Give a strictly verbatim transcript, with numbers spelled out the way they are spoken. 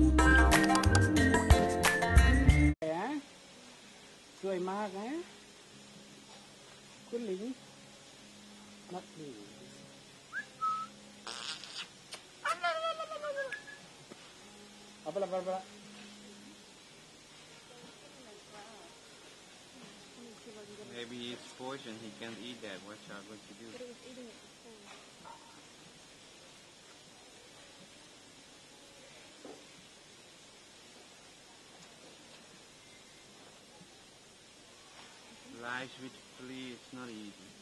สวยมากนะคุณลิงนักดีเอาไปละไปละMaybe it's poison, he can't eat that. What's he going to do? But he was eating it before. Life with flea, it's not easy.